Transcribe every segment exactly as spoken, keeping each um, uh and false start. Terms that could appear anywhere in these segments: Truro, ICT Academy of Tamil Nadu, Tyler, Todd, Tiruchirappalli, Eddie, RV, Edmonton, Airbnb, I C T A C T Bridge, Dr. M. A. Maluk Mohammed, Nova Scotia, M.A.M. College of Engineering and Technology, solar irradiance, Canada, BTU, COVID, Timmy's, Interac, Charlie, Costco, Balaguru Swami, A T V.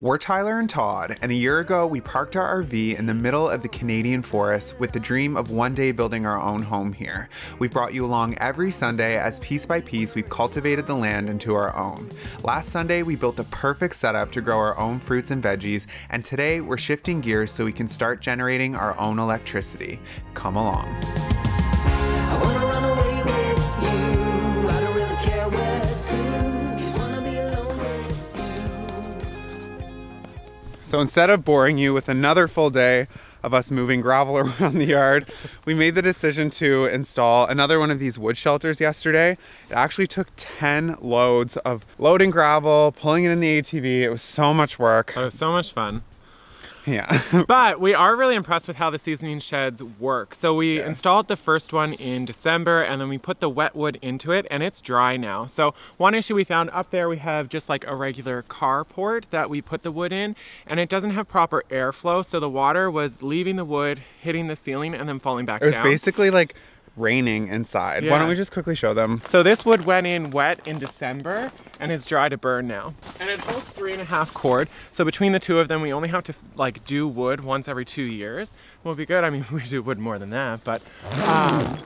We're Tyler and Todd, and a year ago we parked our R V in the middle of the Canadian forest with the dream of one day building our own home here. We've brought you along every Sunday as piece by piece we've cultivated the land into our own. Last Sunday we built a perfect setup to grow our own fruits and veggies, and today we're shifting gears so we can start generating our own electricity. Come along. I wanna run away with you. I don't really care where to. So instead of boring you with another full day of us moving gravel around the yard, we made the decision to install another one of these wood shelters yesterday. It actually took ten loads of loading gravel, pulling it in the A T V. It was so much work. It was so much fun. Yeah. But we are really impressed with how the seasoning sheds work. So we yeah. installed the first one in December, and then we put the wet wood into it, and it's dry now. So one issue we found up there, we have just like a regular carport that we put the wood in, and it doesn't have proper airflow. So the water was leaving the wood, hitting the ceiling, and then falling back down. It was down. basically like raining inside. Yeah. Why don't we just quickly show them? So this wood went in wet in December and it's dry to burn now. And it holds three and a half cord. So between the two of them, we only have to like do wood once every two years. We'll be good. I mean, we do wood more than that, but um...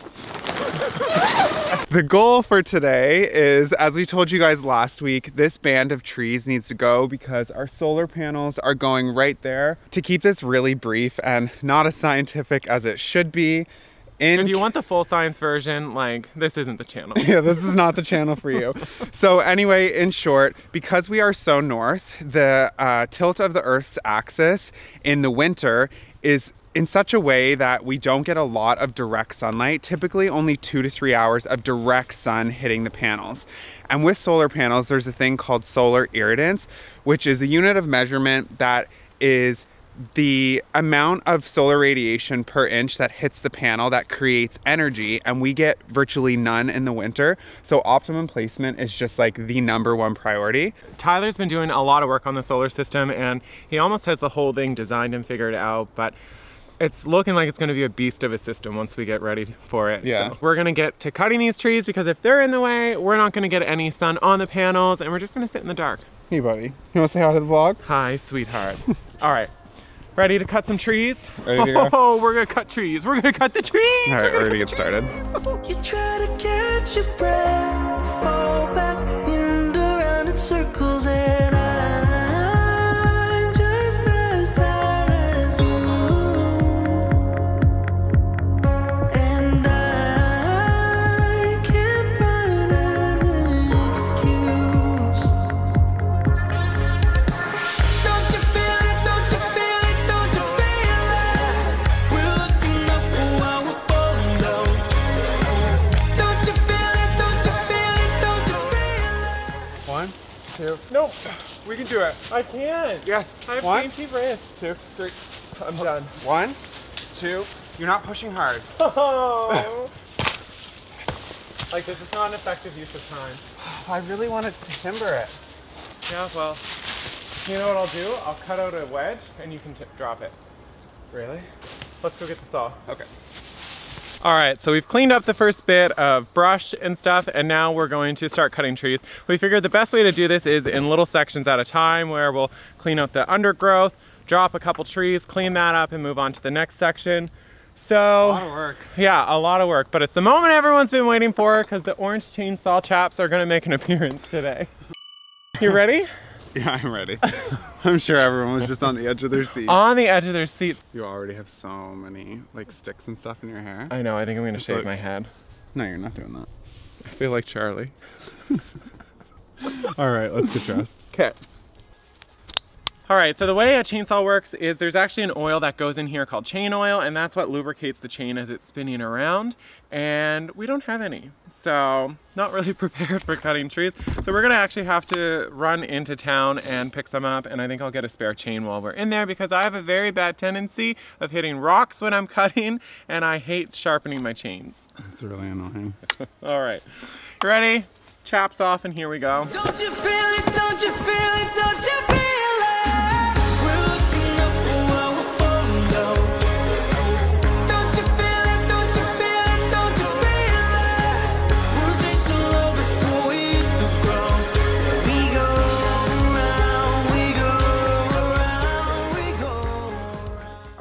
The goal for today is, as we told you guys last week, this band of trees needs to go because our solar panels are going right there. To keep this really brief and not as scientific as it should be, In if you want the full science version, like, this isn't the channel. Yeah, this is not the channel for you. So anyway, in short, because we are so north, the uh, tilt of the Earth's axis in the winter is in such a way that we don't get a lot of direct sunlight, typically only two to three hours of direct sun hitting the panels. And with solar panels, there's a thing called solar irradiance, which is a unit of measurement that is the amount of solar radiation per inch that hits the panel that creates energy, and we get virtually none in the winter. So optimum placement is just like the number one priority. Tyler's been doing a lot of work on the solar system, and he almost has the whole thing designed and figured out, but it's looking like it's going to be a beast of a system once we get ready for it. Yeah. So we're going to get to cutting these trees because if they're in the way, we're not going to get any sun on the panels, and we're just going to sit in the dark. Hey buddy, you want to say hi to the vlog? Hi, sweetheart. All right. Ready to cut some trees? Ready to go? Oh, we're gonna cut trees. We're gonna cut the trees. All right, we're, we're gonna get started. You try to catch your breath, fall back, end around in circles, and I'm just as tired as you. And I can't find an excuse. Don't you feel it? Don't you feel it? Two. Nope, we can do it. I can. Yes. I have One, dainty wrists. Two, three. I'm done. One, two. You're not pushing hard. Oh. Like, this is not an effective use of time. I really wanted to timber it. Yeah, well, you know what I'll do? I'll cut out a wedge and you can t drop it. Really? Let's go get the saw. Okay. All right, so we've cleaned up the first bit of brush and stuff, and now we're going to start cutting trees. We figured the best way to do this is in little sections at a time, where we'll clean out the undergrowth, drop a couple trees, clean that up, and move on to the next section. So, a lot of work. Yeah, a lot of work, but it's the moment everyone's been waiting for because the orange chainsaw chaps are gonna make an appearance today. You ready? Yeah, I'm ready. I'm sure everyone was just on the edge of their seat. On the edge of their seats. You already have so many like sticks and stuff in your hair. I know, I think I'm gonna it's shave like... my head. No, you're not doing that. I feel like Charlie. All right, let's get dressed. Okay. All right, so the way a chainsaw works is there's actually an oil that goes in here called chain oil, and that's what lubricates the chain as it's spinning around. And we don't have any, so not really prepared for cutting trees. So we're gonna actually have to run into town and pick some up, and I think I'll get a spare chain while we're in there because I have a very bad tendency of hitting rocks when I'm cutting, and I hate sharpening my chains. That's really annoying. All right, you ready? Chaps off, and here we go. Don't you feel it, don't you feel it, don't you feel it?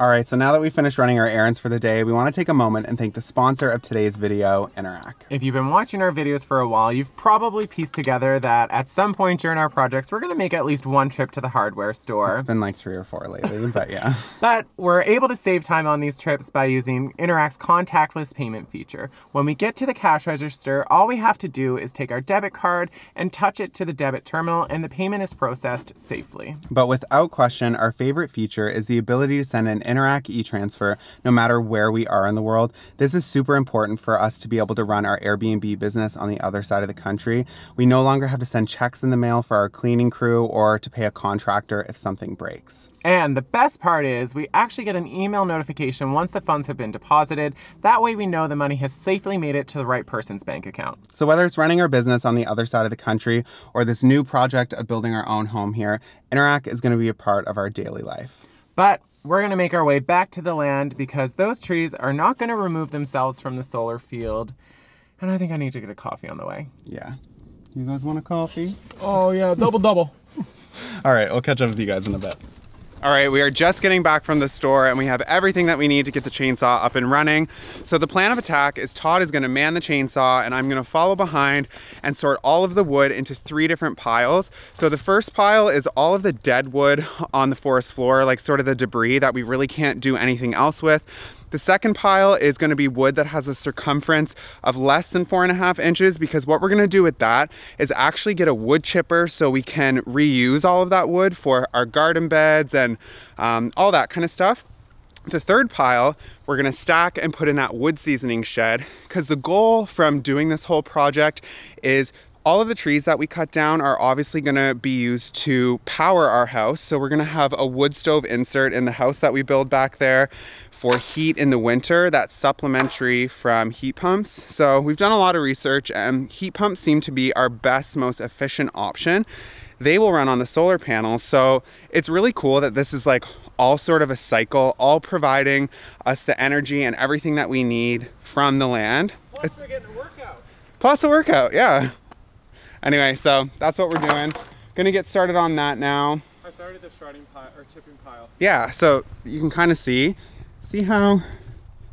All right, so now that we've finished running our errands for the day, we want to take a moment and thank the sponsor of today's video, Interac. If you've been watching our videos for a while, you've probably pieced together that at some point during our projects, we're going to make at least one trip to the hardware store. It's been like three or four lately, but yeah. But we're able to save time on these trips by using Interac's contactless payment feature. When we get to the cash register, all we have to do is take our debit card and touch it to the debit terminal, and the payment is processed safely. But without question, our favorite feature is the ability to send an Interac e-transfer no matter where we are in the world. This is super important for us to be able to run our Airbnb business on the other side of the country. We no longer have to send checks in the mail for our cleaning crew or to pay a contractor if something breaks. And the best part is we actually get an email notification once the funds have been deposited. That way we know the money has safely made it to the right person's bank account. So whether it's running our business on the other side of the country or this new project of building our own home here, Interac is going to be a part of our daily life. But we're going to make our way back to the land because those trees are not going to remove themselves from the solar field. And I think I need to get a coffee on the way. Yeah. You guys want a coffee? Oh yeah, double double. All right, we'll catch up with you guys in a bit. All right, we are just getting back from the store and we have everything that we need to get the chainsaw up and running. So the plan of attack is Todd is gonna man the chainsaw and I'm gonna follow behind and sort all of the wood into three different piles. So the first pile is all of the dead wood on the forest floor, like sort of the debris that we really can't do anything else with. The second pile is gonna be wood that has a circumference of less than four and a half inches because what we're gonna do with that is actually get a wood chipper so we can reuse all of that wood for our garden beds and um, all that kind of stuff. The third pile, we're gonna stack and put in that wood seasoning shed because the goal from doing this whole project is all of the trees that we cut down are obviously gonna be used to power our house. So we're gonna have a wood stove insert in the house that we build back there for heat in the winter. That's supplementary from heat pumps. So we've done a lot of research and heat pumps seem to be our best, most efficient option. They will run on the solar panels. So it's really cool that this is like all sort of a cycle, all providing us the energy and everything that we need from the land. Plus we're getting a workout. Plus a workout, yeah. Anyway, so that's what we're doing. Gonna get started on that now. I started the shredding pile or chipping pile. Yeah, so you can kind of see, see how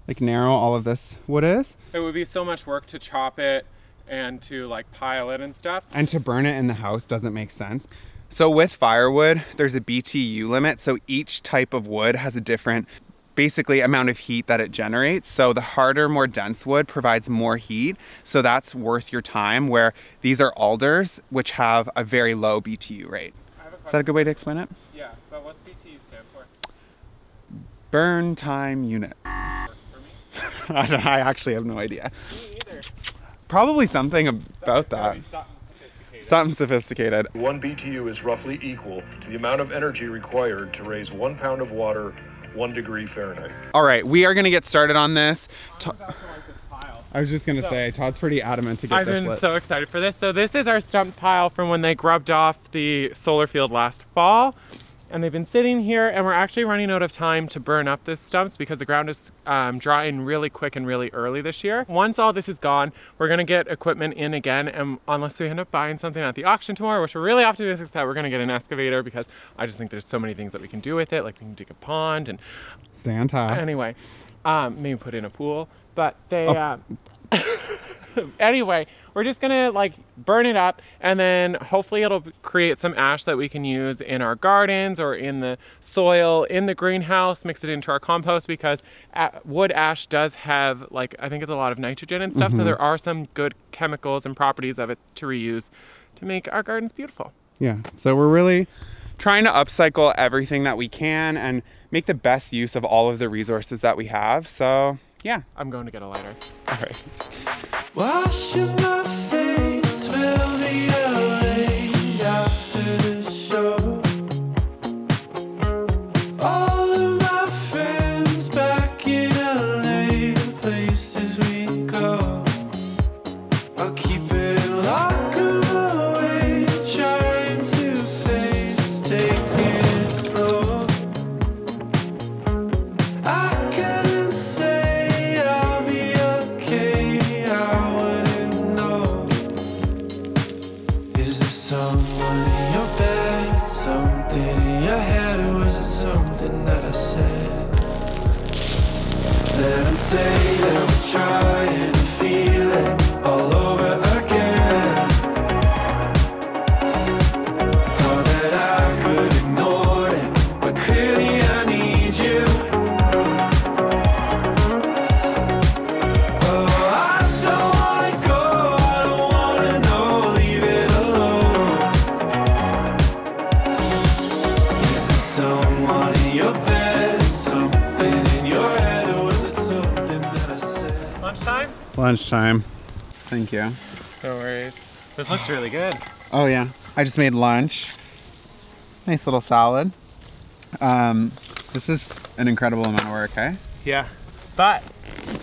like narrow all of this wood is? It would be so much work to chop it and to like pile it and stuff. And to burn it in the house doesn't make sense. So with firewood, there's a B T U limit. So each type of wood has a different basically amount of heat that it generates. So the harder, more dense wood provides more heat. So that's worth your time, where these are alders, which have a very low B T U rate. Is that a good way to explain it? Yeah, but what's B T U stand for? Burn time unit. Works for me. I, don't, I actually have no idea. Me either. Probably something about that. Something sophisticated. One B T U is roughly equal to the amount of energy required to raise one pound of water one degree Fahrenheit. All right, we are gonna get started on this. To like this pile. I was just gonna so, say, Todd's pretty adamant to get I've this I've been lit. So excited for this. So this is our stump pile from when they grubbed off the solar field last fall. And they've been sitting here and we're actually running out of time to burn up these stumps because the ground is um, drying really quick and really early this year. Once all this is gone, we're gonna get equipment in again, and unless we end up buying something at the auction tomorrow, which we're really optimistic that we're gonna get an excavator because I just think there's so many things that we can do with it. Like we can dig a pond and stay on top. Anyway, um, maybe put in a pool, but they, oh. um, anyway, we're just gonna like burn it up and then hopefully it'll create some ash that we can use in our gardens or in the soil in the greenhouse, mix it into our compost because wood ash does have like, I think it's a lot of nitrogen and stuff. Mm-hmm. So there are some good chemicals and properties of it to reuse to make our gardens beautiful. Yeah, so we're really trying to upcycle everything that we can and make the best use of all of the resources that we have, so. Yeah, I'm going to get a lighter. All right. Wash my face, will be away after the show. All of my friends back in L A, the places we go. I'll keep it locked away, trying to face, take it slow. I couldn't say. trying to feel it all over again. Thought that I could ignore it, but clearly I need you. Oh, I don't wanna go, I don't wanna know, leave it alone. Is there someone in your bed, something in your head? Lunchtime? Lunchtime. Thank you. No worries. This looks really good. Oh yeah. I just made lunch. Nice little salad. Um, this is an incredible amount of work, eh? Yeah. But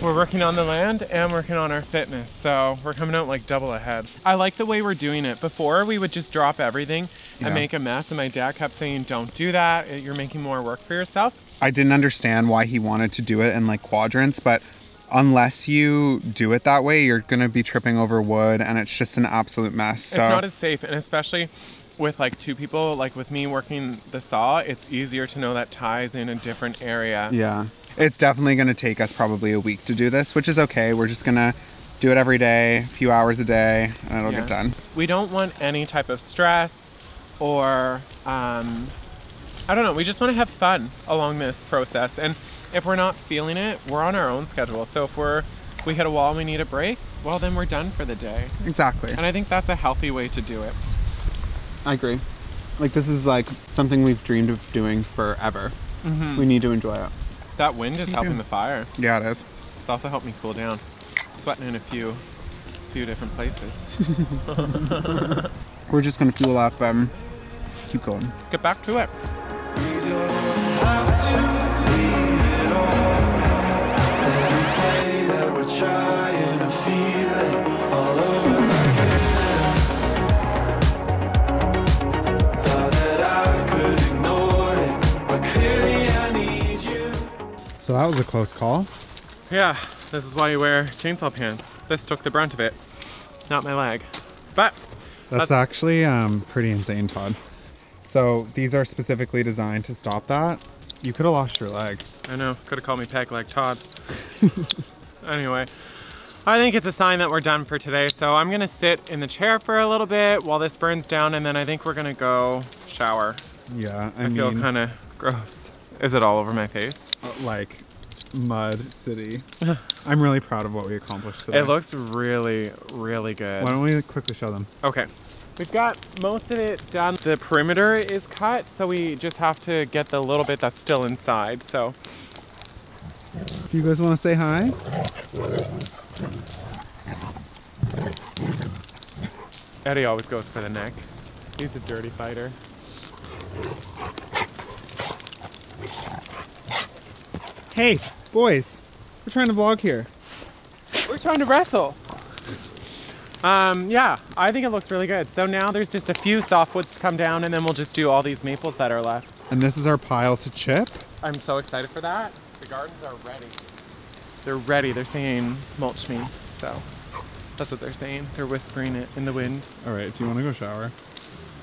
we're working on the land and working on our fitness, so we're coming out like double ahead. I like the way we're doing it. Before, we would just drop everything and yeah. make a mess, and my dad kept saying, don't do that. You're making more work for yourself. I didn't understand why he wanted to do it in like quadrants, but unless you do it that way, you're gonna be tripping over wood and it's just an absolute mess. So. It's not as safe, and especially with like two people, like with me working the saw, it's easier to know that ties in a different area. Yeah, it's definitely gonna take us probably a week to do this, which is okay. We're just gonna do it every day, a few hours a day, and it'll yeah. get done. We don't want any type of stress or, um, I don't know, we just wanna have fun along this process. And if we're not feeling it, we're on our own schedule. So if we're, we hit a wall and we need a break, well then we're done for the day. Exactly. And I think that's a healthy way to do it. I agree. Like this is like something we've dreamed of doing forever. Mm-hmm. We need to enjoy it. That wind is helping the fire. Yeah, it is. It's also helped me cool down. Sweating in a few, few different places. We're just gonna fuel up and keep going. Get back to it. We don't have to. Say that we're trying to feel it all over again. Thought that I could ignore it, but clearly I need you. So that was a close call. Yeah, this is why you wear chainsaw pants. This took the brunt of it, not my leg. But that's, that's actually um, pretty insane, Todd. So these are specifically designed to stop that. You could have lost your legs. I know, could have called me Peg Leg Todd. Anyway, I think it's a sign that we're done for today. So I'm gonna sit in the chair for a little bit while this burns down, and then I think we're gonna go shower. Yeah, I, I mean, feel kind of gross. Is it all over my face? Like mud city. I'm really proud of what we accomplished today. It looks really, really good. Why don't we quickly show them? Okay. We've got most of it done. The perimeter is cut, so we just have to get the little bit that's still inside, so. Do you guys want to say hi? Eddie always goes for the neck. He's a dirty fighter. Hey, boys, we're trying to vlog here. We're trying to wrestle. Um, yeah, I think it looks really good. So now there's just a few softwoods to come down, and then we'll just do all these maples that are left. And this is our pile to chip. I'm so excited for that. The gardens are ready. They're ready. They're saying mulch me. So that's what they're saying. They're whispering it in the wind. All right. Do you want to go shower?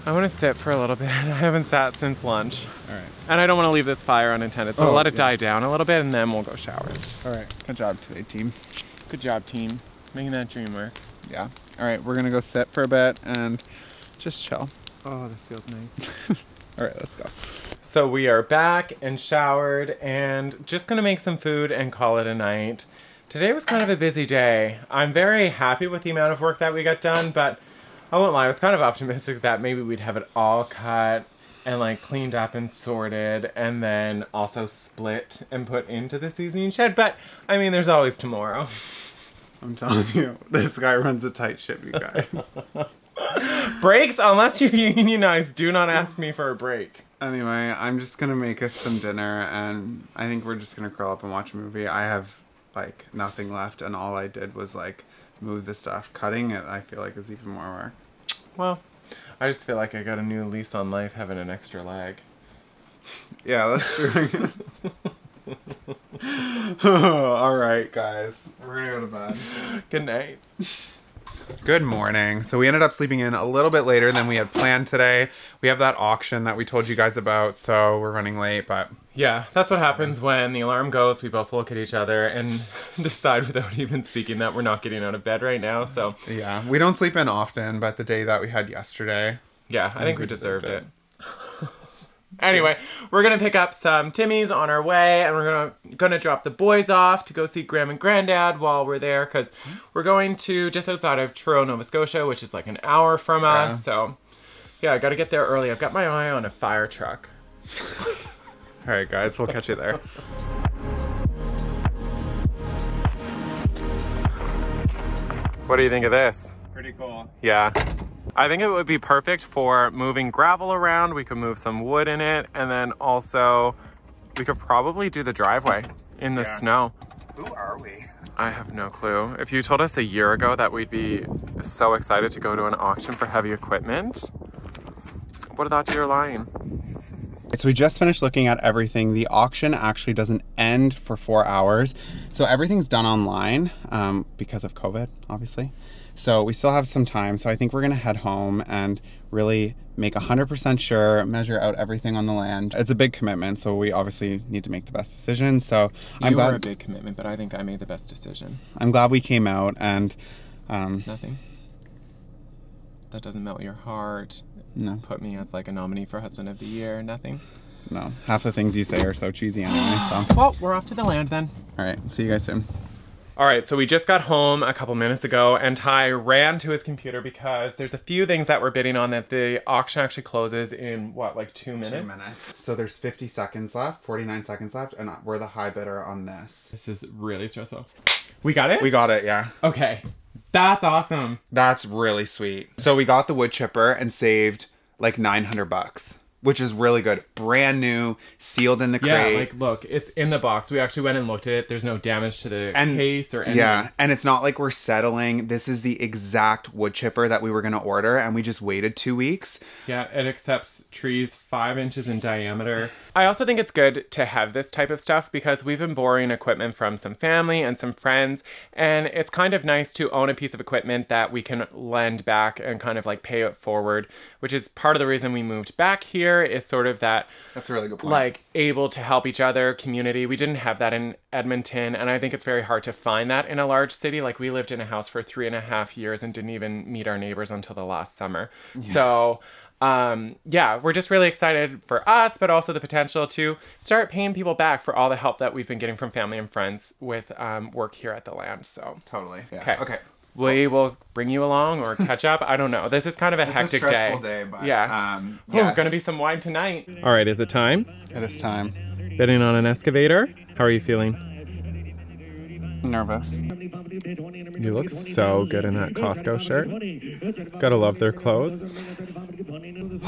I want to sit for a little bit. I haven't sat since lunch. All right. And I don't want to leave this fire unattended. So oh, I'll let it yeah. die down a little bit, and then we'll go shower. All right. Good job today, team. Good job, team. Making that dream work. Yeah. All right, we're gonna go sit for a bit and just chill. Oh, this feels nice. All right, let's go. So we are back and showered and just gonna make some food and call it a night. Today was kind of a busy day. I'm very happy with the amount of work that we got done, but I won't lie, I was kind of optimistic that maybe we'd have it all cut and like cleaned up and sorted and then also split and put into the seasoning shed, but I mean, there's always tomorrow. I'm telling you, this guy runs a tight ship, you guys. Breaks, unless you're unionized, do not ask me for a break. Anyway, I'm just gonna make us some dinner, and I think we're just gonna curl up and watch a movie. I have, like, nothing left, and all I did was, like, move the stuff. Cutting it, I feel like, is even more work. Well, I just feel like I got a new lease on life having an extra leg. Yeah, that's true. Oh, all right, guys. We're gonna go to bed. Good night. Good morning. So we ended up sleeping in a little bit later than we had planned today. We have that auction that we told you guys about, so we're running late, but... Yeah, that's what happens when the alarm goes. We both look at each other and decide without even speaking that we're not getting out of bed right now, so... Yeah, we don't sleep in often, but the day that we had yesterday... Yeah, I, I think we, we deserved, deserved it. it. Anyway, we're gonna pick up some Timmy's on our way, and we're gonna gonna drop the boys off to go see Graham and Granddad while we're there, because we're going to just outside of Truro, Nova Scotia, which is like an hour from us. Yeah. So, yeah, I gotta get there early. I've got my eye on a fire truck. All right, guys, we'll catch you there. What do you think of this? Pretty cool. Yeah. I think it would be perfect for moving gravel around. We could move some wood in it, and then also we could probably do the driveway in the yeah. snow. Who are we? I have no clue. If you told us a year ago that we'd be so excited to go to an auction for heavy equipment, what about your line? So we just finished looking at everything. The auction actually doesn't end for four hours. So everything's done online um, because of COVID, obviously. So we still have some time. So I think we're gonna head home and really make one hundred percent sure, measure out everything on the land. It's a big commitment, so we obviously need to make the best decision. So I'm you glad- You were a big commitment, but I think I made the best decision. I'm glad we came out and- um, Nothing. That doesn't melt your heart. No. Put me as like a nominee for husband of the year, nothing. No, half the things you say are so cheesy anyway, so. Well, we're off to the land then. All right, see you guys soon. All right, so we just got home a couple minutes ago, and Ty ran to his computer because there's a few things that we're bidding on that the auction actually closes in, what, like two minutes? Two minutes. So there's fifty seconds left, forty-nine seconds left, and we're the high bidder on this. This is really stressful. We got it? We got it, yeah. Okay, that's awesome. That's really sweet. So we got the wood chipper and saved like nine hundred bucks. Which is really good. Brand new, sealed in the crate. Yeah, like, look, it's in the box. We actually went and looked at it. There's no damage to the and, case or anything. Yeah, and it's not like we're settling. This is the exact wood chipper that we were going to order, and we just waited two weeks. Yeah, it accepts trees five inches in diameter. I also think it's good to have this type of stuff because we've been borrowing equipment from some family and some friends, and it's kind of nice to own a piece of equipment that we can lend back and kind of like pay it forward, which is part of the reason we moved back here. Is sort of that that's a really good point. Like able to help each other community. We didn't have that in Edmonton, and I think it's very hard to find that in a large city. Like we lived in a house for three and a half years and didn't even meet our neighbors until the last summer. Yeah. So um yeah, we're just really excited for us, but also the potential to start paying people back for all the help that we've been getting from family and friends with um work here at the land. So totally. Yeah. Okay. Okay. We will bring you along or catch up. I don't know. This is kind of a it's hectic a stressful day. day but, yeah. Um, yeah. Oh, gonna be some wine tonight. All right, is it time? It is time. Bidding on an excavator. How are you feeling? Nervous. You look so good in that Costco shirt. Gotta love their clothes.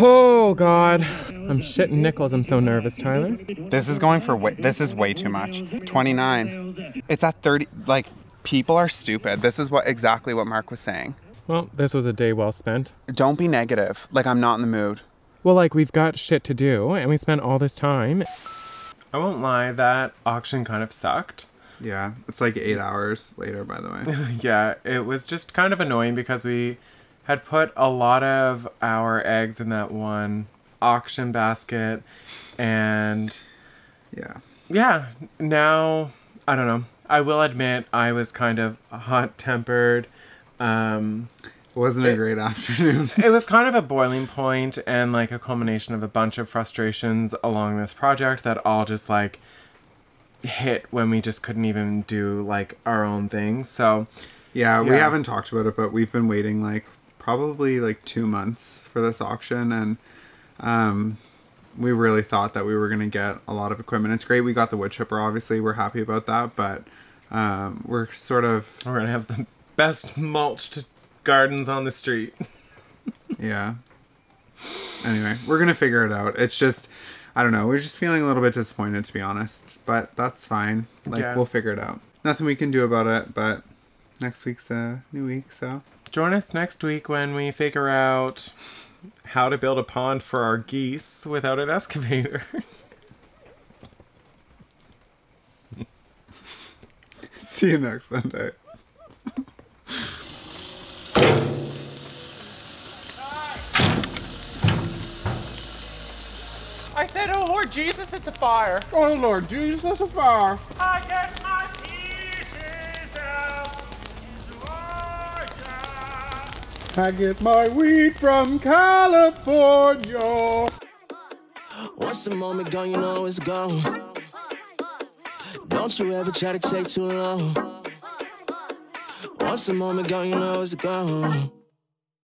Oh God, I'm shitting nickels. I'm so nervous, Tyler. This is going for way, this is way too much. twenty-nine. It's at thirty, like, people are stupid. This is what exactly what Mark was saying. Well, this was a day well spent. Don't be negative. Like, I'm not in the mood. Well, like, we've got shit to do, and we spent all this time. I won't lie, that auction kind of sucked. Yeah, it's like eight hours later, by the way. Yeah, it was just kind of annoying because we had put a lot of our eggs in that one auction basket, and... Yeah. Yeah, now, I don't know. I will admit I was kind of hot-tempered. Um, it wasn't it, a great afternoon. It was kind of a boiling point and like a culmination of a bunch of frustrations along this project that all just like hit when we just couldn't even do like our own thing. So yeah, yeah, we haven't talked about it, but we've been waiting like probably like two months for this auction, and um, we really thought that we were going to get a lot of equipment. It's great we got the wood chipper, obviously. We're happy about that, but um, we're sort of... We're going to have the best mulched gardens on the street. Yeah. Anyway, we're going to figure it out. It's just, I don't know. We're just feeling a little bit disappointed, to be honest, but that's fine. Like, yeah. We'll figure it out. Nothing we can do about it, but next week's a new week, so... Join us next week when we figure out... how to build a pond for our geese without an excavator. See you next Sunday. I said, oh Lord Jesus, it's a fire. Oh Lord Jesus, it's a fire. I get my pieces out in Georgia. I get my wheat from California. Once the moment gone, you know it's gone. Don't you ever try to take too long. Once the moment gone, you know it's gone.